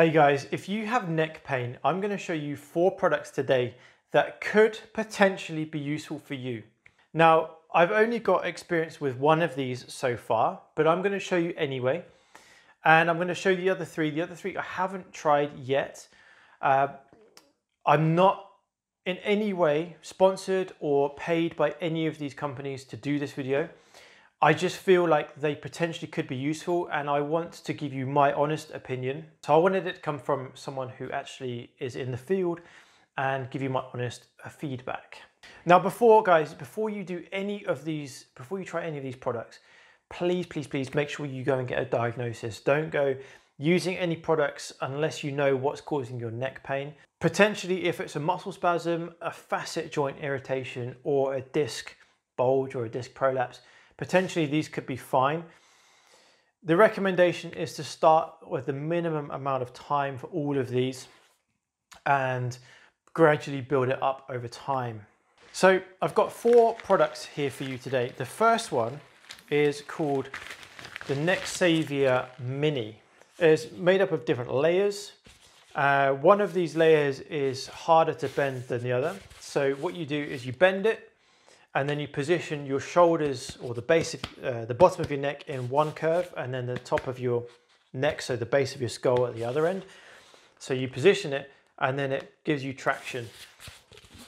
Hey guys, if you have neck pain, I'm going to show you 4 products today that could potentially be useful for you. Now, I've only got experience with one of these so far, but I'm going to show you anyway. And I'm going to show you the other three. The other three I haven't tried yet. I'm not in any way sponsored or paid by any of these companies to do this video. I just feel like they potentially could be useful and I want to give you my honest opinion. So I wanted it to come from someone who actually is in the field and give you my honest feedback. Now before you try any of these products, please make sure you go and get a diagnosis. Don't go using any products unless you know what's causing your neck pain. Potentially if it's a muscle spasm, a facet joint irritation, or a disc bulge or a disc prolapse, potentially these could be fine. The recommendation is to start with the minimum amount of time for all of these and gradually build it up over time. So I've got 4 products here for you today. The first one is called the Neck Saviour Mini. It's made up of different layers. One of these layers is harder to bend than the other. So what you do is you bend it, and then you position your shoulders or the bottom of your neck in one curve and then the top of your neck, so the base of your skull, at the other end. So you position it and then it gives you traction.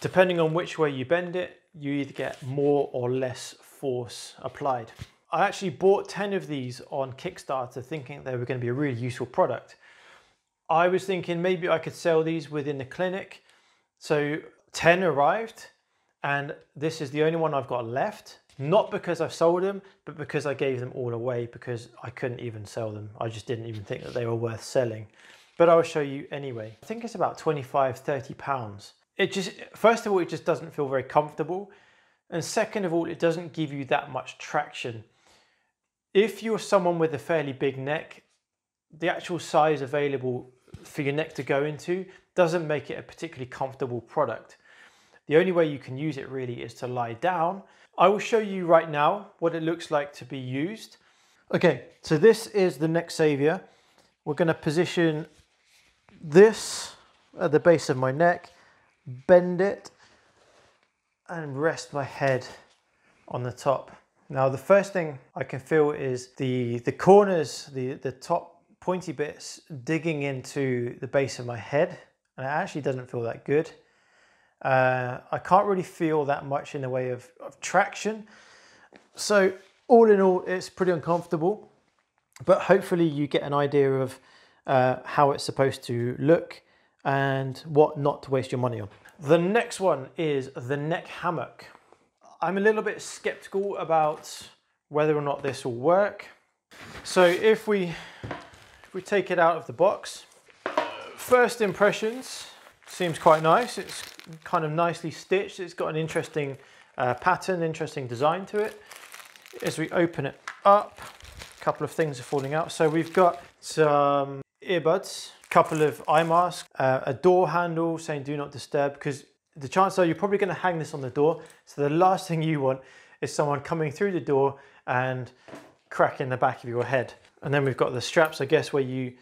Depending on which way you bend it, you either get more or less force applied. I actually bought 10 of these on Kickstarter thinking they were going to be a really useful product. I was thinking maybe I could sell these within the clinic. So 10 arrived. And this is the only one I've got left, not because I've sold them, but because I gave them all away because I couldn't even sell them. I just didn't even think that they were worth selling, but I'll show you anyway. I think it's about 25, 30 pounds. It just, first of all, it just doesn't feel very comfortable. And second of all, it doesn't give you that much traction. If you're someone with a fairly big neck, the actual size available for your neck to go into doesn't make it a particularly comfortable product. The only way you can use it really is to lie down. I will show you right now what it looks like to be used. Okay, so this is the Neck Saviour. We're going to position this at the base of my neck, bend it, and rest my head on the top. Now the first thing I can feel is the corners, the top pointy bits digging into the base of my head, and it actually doesn't feel that good. I can't really feel that much in the way of traction. So all in all, it's pretty uncomfortable, but hopefully you get an idea of how it's supposed to look and what not to waste your money on. The next one is the neck hammock. I'm a little bit skeptical about whether or not this will work. So if we take it out of the box, first impressions, seems quite nice. It's kind of nicely stitched. It's got an interesting pattern, interesting design to it. As we open it up, a couple of things are falling out. So we've got some earbuds, a couple of eye masks, a door handle saying do not disturb, because the chances are you're probably going to hang this on the door. So the last thing you want is someone coming through the door and cracking the back of your head. And then we've got the straps, I guess, where you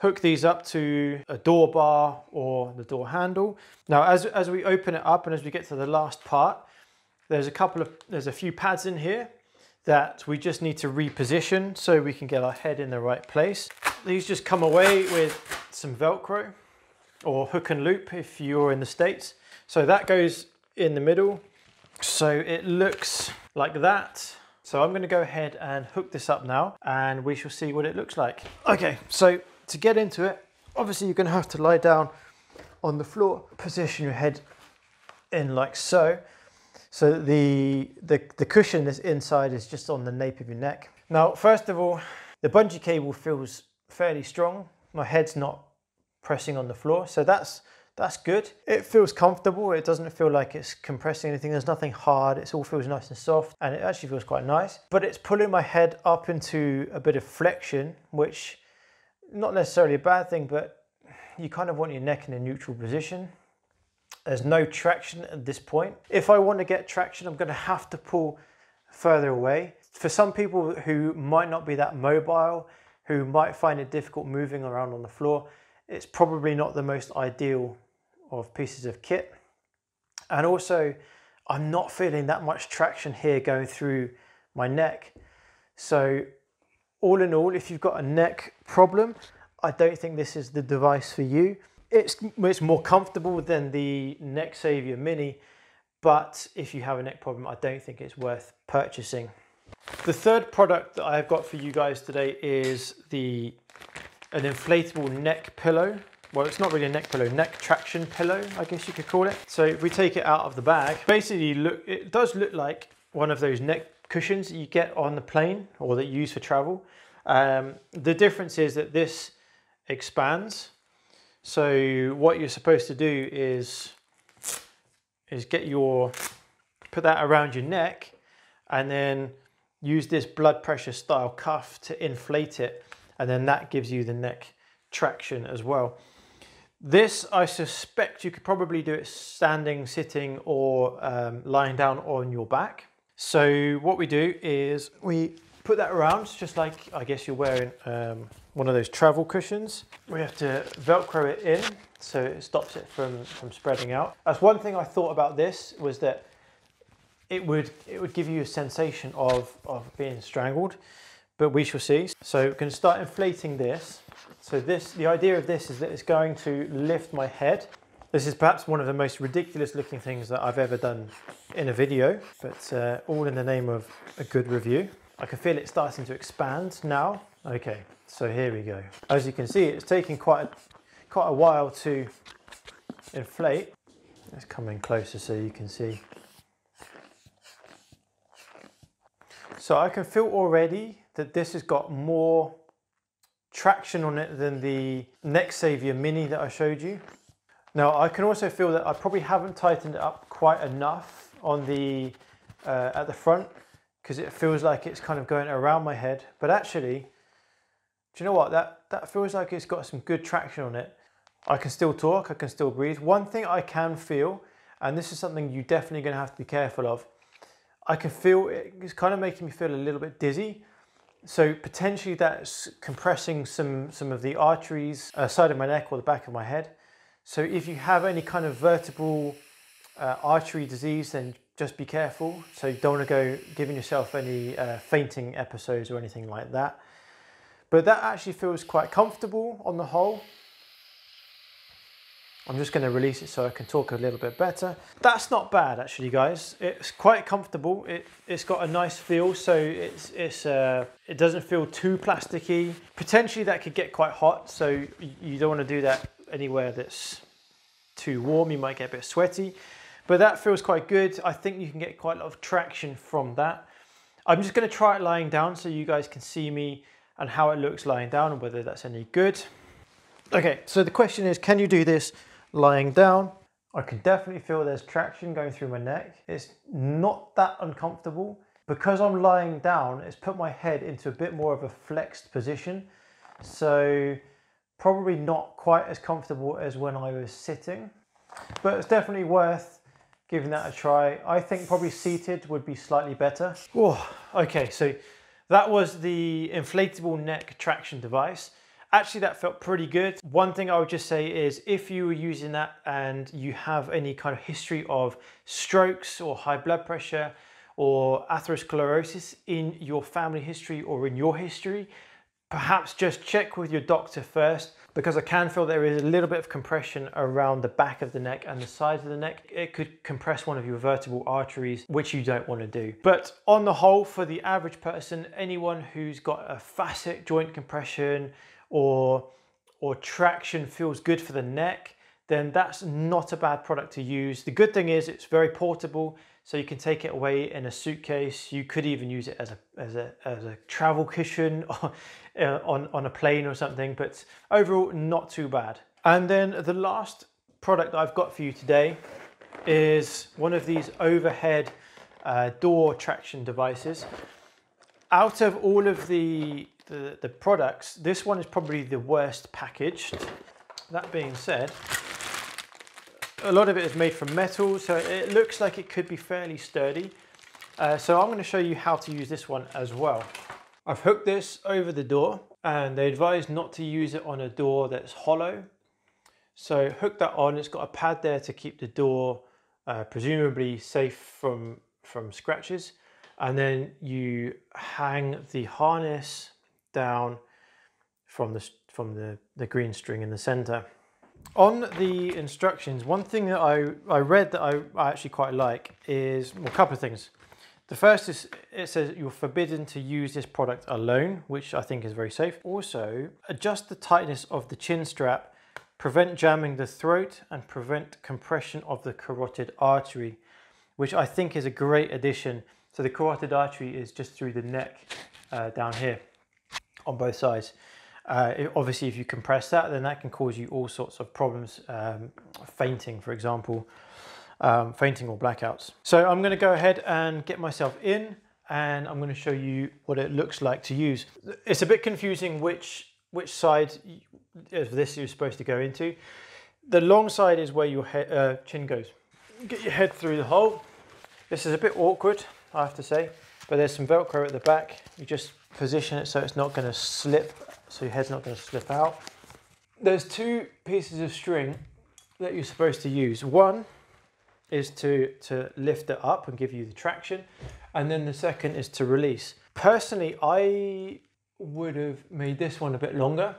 hook these up to a door bar or the door handle. Now, as we open it up and as we get to the last part, there's a few pads in here that we just need to reposition so we can get our head in the right place. These just come away with some Velcro or hook and loop if you're in the States. So that goes in the middle. So it looks like that. So I'm gonna go ahead and hook this up now and we shall see what it looks like. Okay, so to get into it, obviously you're going to have to lie down on the floor, position your head in like so. So the cushion that's inside is just on the nape of your neck. Now, first of all, the bungee cable feels fairly strong. My head's not pressing on the floor, so that's good. It feels comfortable. It doesn't feel like it's compressing anything. There's nothing hard. It all feels nice and soft, and it actually feels quite nice. But it's pulling my head up into a bit of flexion, which not necessarily a bad thing, but you kind of want your neck in a neutral position. There's no traction at this point. If I want to get traction, I'm going to have to pull further away. For some people who might not be that mobile, who might find it difficult moving around on the floor, it's probably not the most ideal of pieces of kit. And also, I'm not feeling that much traction here going through my neck. So all in all, if you've got a neck problem, I don't think this is the device for you. It's more comfortable than the Neck Saviour Mini, but if you have a neck problem, I don't think it's worth purchasing. The third product that I've got for you guys today is an inflatable neck pillow. Well, it's not really a neck pillow, neck traction pillow, I guess you could call it. So if we take it out of the bag, basically it does look like one of those neck cushions that you get on the plane or that you use for travel. The difference is that this expands. So what you're supposed to do is put that around your neck and then use this blood pressure style cuff to inflate it. And then that gives you the neck traction as well. This, I suspect you could probably do it standing, sitting, or lying down on your back. So what we do is we put that around, just like I guess you're wearing one of those travel cushions. We have to Velcro it in so it stops it from spreading out. That's one thing I thought about this, was that it would give you a sensation of being strangled, but we shall see. So we can start inflating this. So the idea of this is that it's going to lift my head. This is perhaps one of the most ridiculous looking things that I've ever done in a video, but all in the name of a good review. I can feel it starting to expand now. Okay, so here we go. As you can see, it's taking quite a while to inflate. Let's come in closer so you can see. So I can feel already that this has got more traction on it than the Neck Saviour Mini that I showed you. Now I can also feel that I probably haven't tightened it up quite enough on the at the front, because it feels like it's kind of going around my head. But actually, do you know what? That feels like it's got some good traction on it. I can still talk, I can still breathe. One thing I can feel, and this is something you're definitely gonna have to be careful of, I can feel it's kind of making me feel a little bit dizzy. So potentially that's compressing some of the arteries side of my neck or the back of my head. So if you have any kind of vertebral artery disease, then just be careful. So you don't want to go giving yourself any fainting episodes or anything like that. But that actually feels quite comfortable on the whole. I'm just going to release it so I can talk a little bit better. That's not bad actually, guys. It's quite comfortable. It's got a nice feel, so it doesn't feel too plasticky. Potentially that could get quite hot, so you don't want to do that anywhere that's too warm. You might get a bit sweaty, but that feels quite good. I think you can get quite a lot of traction from that. I'm just going to try it lying down so you guys can see me and how it looks lying down and whether that's any good. Okay, so the question is, can you do this lying down? I can definitely feel there's traction going through my neck. It's not that uncomfortable. Because I'm lying down, it's put my head into a bit more of a flexed position. So probably not quite as comfortable as when I was sitting, but it's definitely worth giving that a try. I think probably seated would be slightly better. Oh, okay, so that was the inflatable neck traction device. Actually, that felt pretty good. One thing I would just say is, if you were using that and you have any kind of history of strokes or high blood pressure or atherosclerosis in your family history or in your history, perhaps just check with your doctor first, because I can feel there is a little bit of compression around the back of the neck and the sides of the neck. It could compress one of your vertebral arteries, which you don't want to do. But on the whole, for the average person, anyone who's got a facet joint compression or traction feels good for the neck, then that's not a bad product to use. The good thing is it's very portable, so you can take it away in a suitcase. You could even use it as a travel cushion or, on a plane or something, but overall not too bad. And then the last product that I've got for you today is one of these overhead door traction devices. Out of all of the products, this one is probably the worst packaged. That being said, a lot of it is made from metal, so it looks like it could be fairly sturdy. So I'm going to show you how to use this one as well. I've hooked this over the door, and they advise not to use it on a door that's hollow. So hook that on. It's got a pad there to keep the door presumably safe from scratches. And then you hang the harness down from the green string in the center. On the instructions, one thing that I read that I actually quite like is, well, a couple of things. The first is it says you're forbidden to use this product alone, which I think is very safe. Also, adjust the tightness of the chin strap, prevent jamming the throat, and prevent compression of the carotid artery, which I think is a great addition. So the carotid artery is just through the neck down here on both sides. Obviously, if you compress that, then that can cause you all sorts of problems, fainting, for example, fainting or blackouts. So I'm going to go ahead and get myself in, and I'm going to show you what it looks like to use. It's a bit confusing which side of this you're supposed to go into. The long side is where your chin goes. Get your head through the hole. This is a bit awkward, I have to say, but there's some Velcro at the back. You just position it so it's not going to slip, so your head's not going to slip out. There's two pieces of string that you're supposed to use. One is to lift it up and give you the traction, and then the second is to release. Personally, I would have made this one a bit longer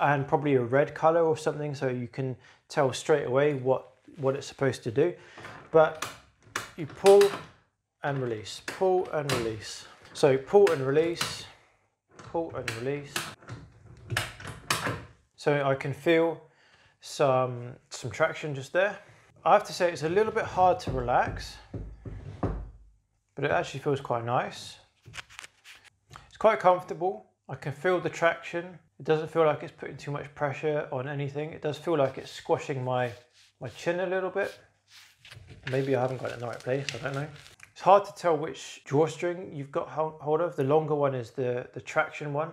and probably a red color or something, so you can tell straight away what it's supposed to do. But you pull and release, pull and release. So pull and release, pull and release. So I can feel some traction just there. I have to say it's a little bit hard to relax, but it actually feels quite nice. It's quite comfortable. I can feel the traction. It doesn't feel like it's putting too much pressure on anything. It does feel like it's squashing my chin a little bit. Maybe I haven't got it in the right place, I don't know. It's hard to tell which drawstring you've got hold of. The longer one is the traction one.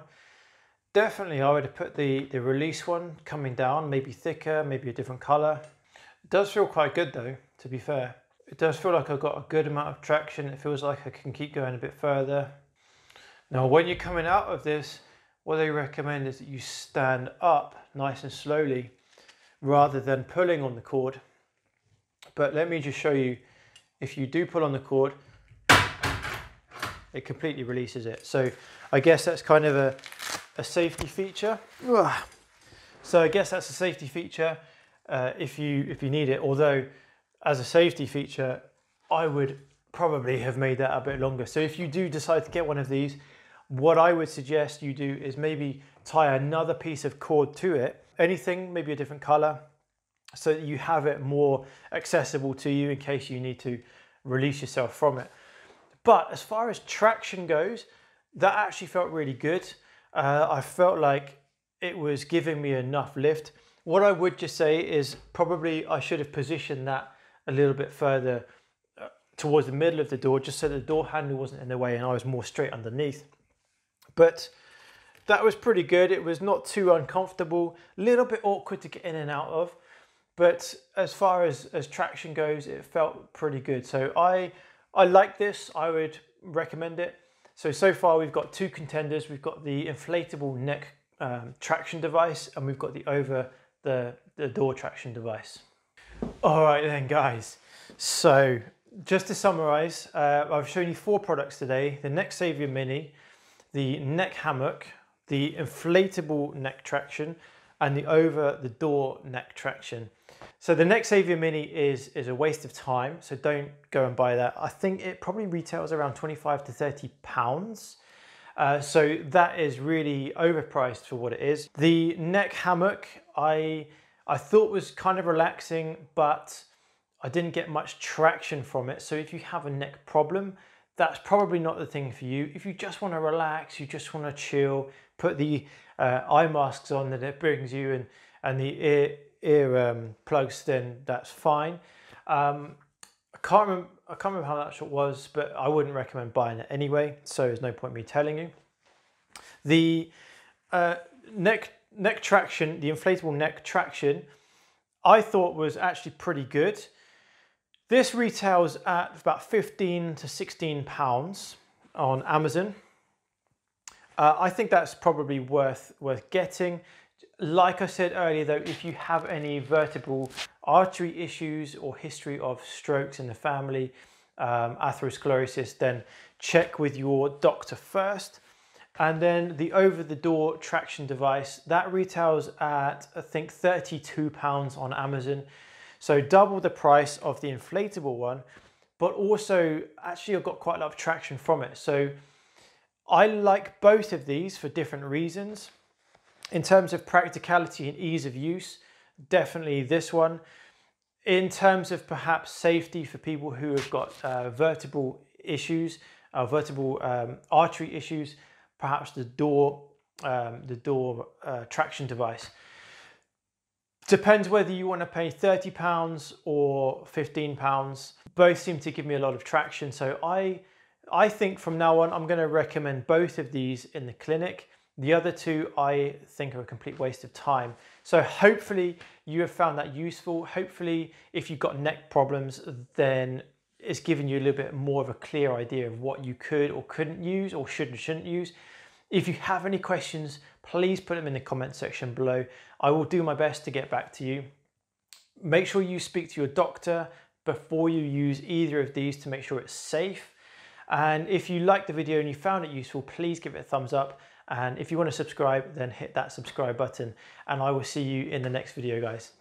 Definitely I would have put the release one coming down, maybe thicker, maybe a different color. It does feel quite good though, to be fair. It does feel like I've got a good amount of traction. It feels like I can keep going a bit further. Now, when you're coming out of this, what they recommend is that you stand up nice and slowly rather than pulling on the cord. But let me just show you, if you do pull on the cord, it completely releases it. So I guess that's kind of a safety feature. So I guess that's a safety feature if you need it. Although as a safety feature, I would probably have made that a bit longer. So if you do decide to get one of these, what I would suggest you do is maybe tie another piece of cord to it, anything, maybe a different color, so that you have it more accessible to you in case you need to release yourself from it. But as far as traction goes, that actually felt really good. I felt like it was giving me enough lift. What I would just say is probably I should have positioned that a little bit further towards the middle of the door, just so the door handle wasn't in the way and I was more straight underneath. But that was pretty good. It was not too uncomfortable, a little bit awkward to get in and out of. But as far as traction goes, it felt pretty good. So I like this, I would recommend it. So far we've got two contenders. We've got the inflatable neck traction device, and we've got the over the door traction device. All right then guys, so just to summarize, I've shown you four products today: the Neck Saviour Mini, the neck hammock, the inflatable neck traction, and the over the door neck traction. So the Neck Saviour Mini is a waste of time, so don't go and buy that. I think it probably retails around £25 to £30. So that is really overpriced for what it is. The neck hammock I thought was kind of relaxing, but I didn't get much traction from it. So if you have a neck problem, that's probably not the thing for you. If you just want to relax, you just want to chill, put the eye masks on that it brings you and the ear plugs, then that's fine. I can't remember how much it was, but I wouldn't recommend buying it anyway, so there's no point in me telling you. The neck traction, the inflatable neck traction, I thought was actually pretty good. This retails at about £15 to £16 on Amazon. I think that's probably worth getting. Like I said earlier though, if you have any vertebral artery issues or history of strokes in the family, atherosclerosis, then check with your doctor first. And then the over-the-door traction device, that retails at, I think, £32 on Amazon. So double the price of the inflatable one, but also actually I've got quite a lot of traction from it. So I like both of these for different reasons. In terms of practicality and ease of use, definitely this one. In terms of perhaps safety for people who have got vertebral issues, vertebral artery issues, perhaps the door traction device. Depends whether you want to pay £30 or £15. Both seem to give me a lot of traction. So I think from now on, I'm going to recommend both of these in the clinic. The other two I think are a complete waste of time. So hopefully you have found that useful. Hopefully if you've got neck problems, then it's given you a little bit more of a clear idea of what you could or couldn't use or should and shouldn't use. If you have any questions, please put them in the comment section below. I will do my best to get back to you. Make sure you speak to your doctor before you use either of these to make sure it's safe. And if you liked the video and you found it useful, please give it a thumbs up. And if you want to subscribe, then hit that subscribe button. And I will see you in the next video, guys.